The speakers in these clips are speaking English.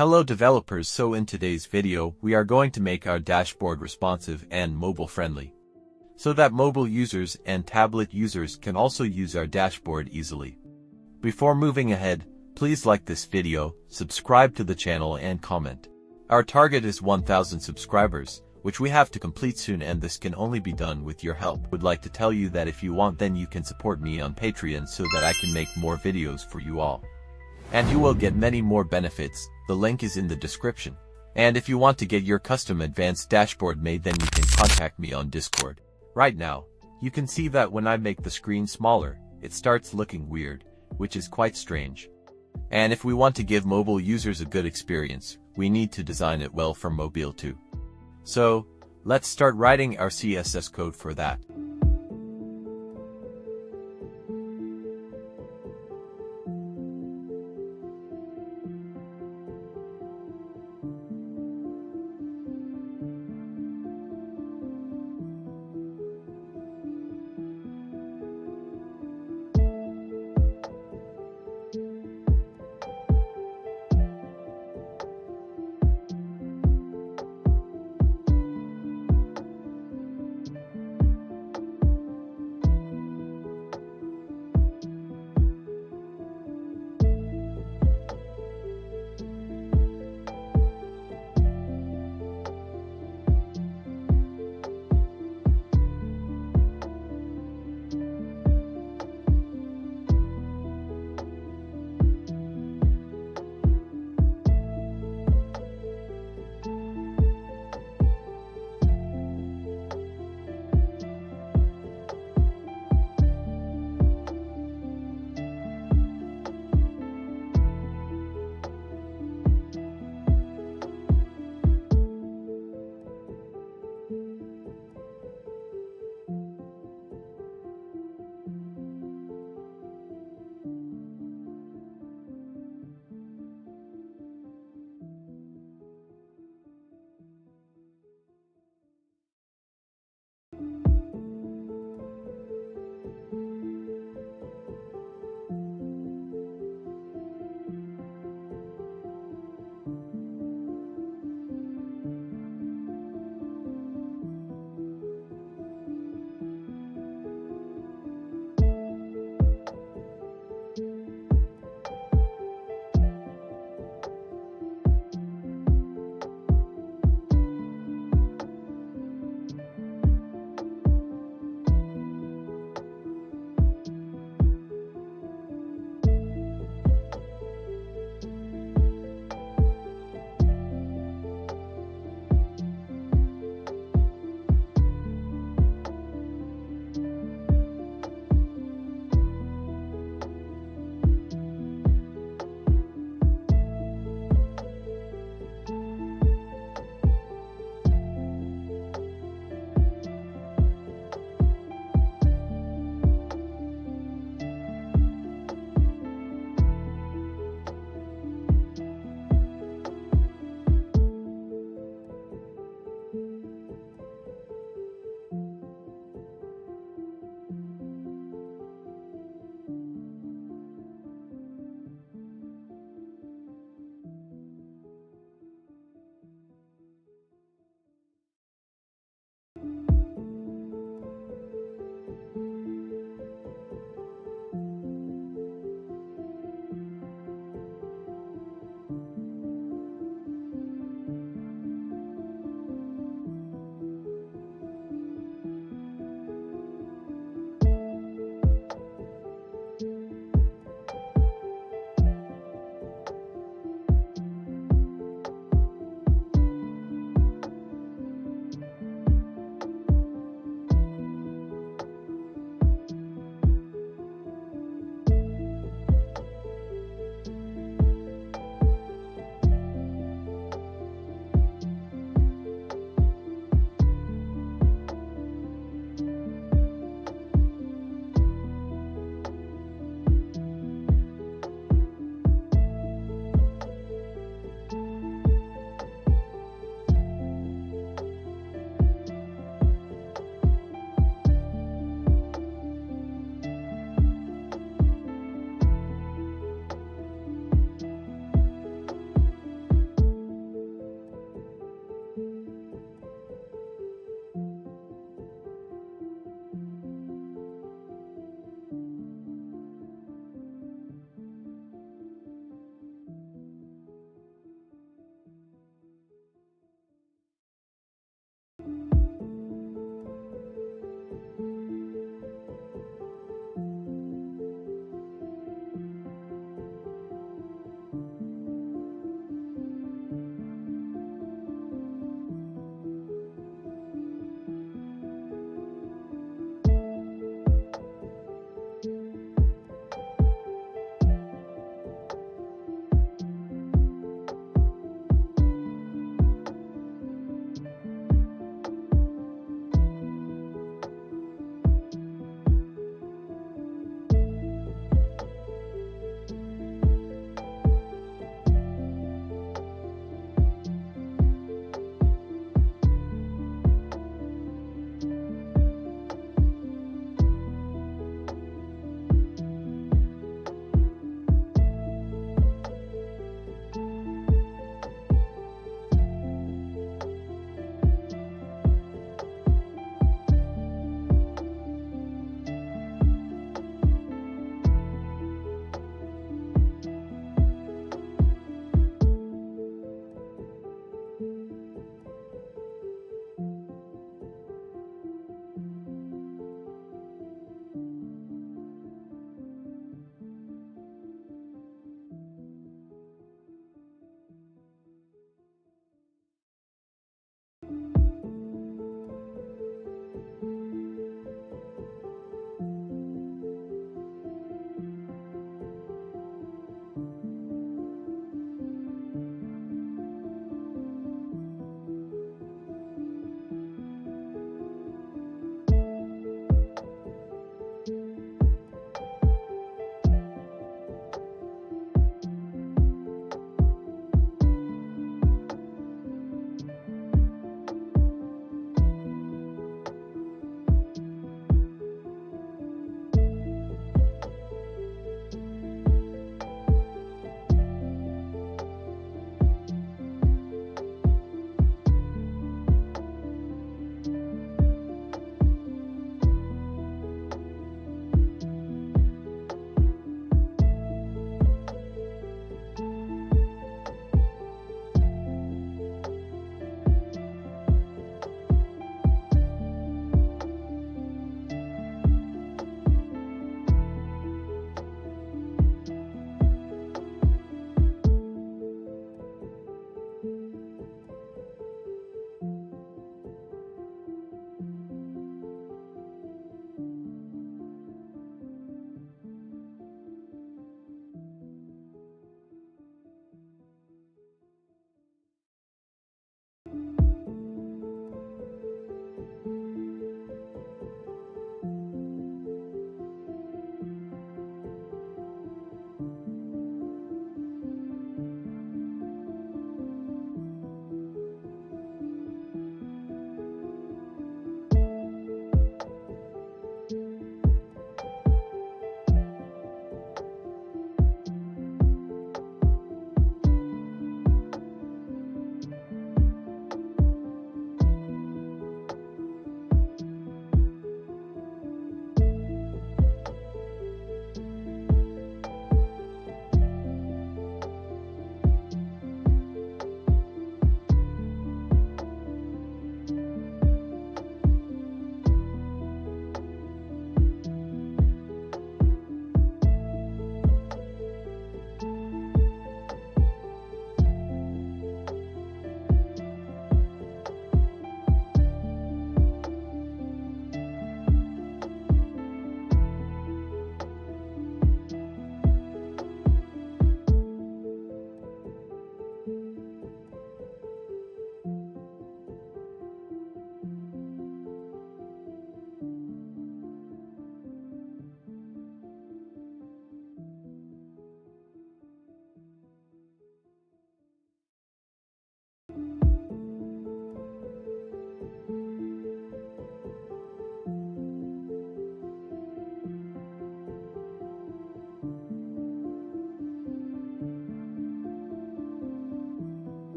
Hello developers, so in today's video we are going to make our dashboard responsive and mobile friendly, so that mobile users and tablet users can also use our dashboard easily. Before moving ahead, please like this video, subscribe to the channel and comment. Our target is 1000 subscribers, which we have to complete soon, and this can only be done with your help. Would like to tell you that if you want, then you can support me on Patreon so that I can make more videos for you all. And you will get many more benefits. The link is in the description. And if you want to get your custom advanced dashboard made, then you can contact me on Discord. Right now, you can see that when I make the screen smaller, it starts looking weird, which is quite strange. And if we want to give mobile users a good experience, we need to design it well for mobile too. So, let's start writing our CSS code for that.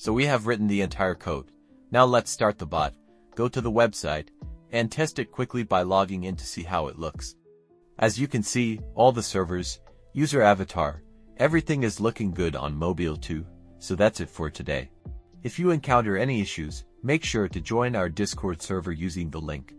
So we have written the entire code. Now let's start the bot, go to the website, and test it quickly by logging in to see how it looks. As you can see, all the servers, user avatar, everything is looking good on mobile too, so that's it for today. If you encounter any issues, make sure to join our Discord server using the link.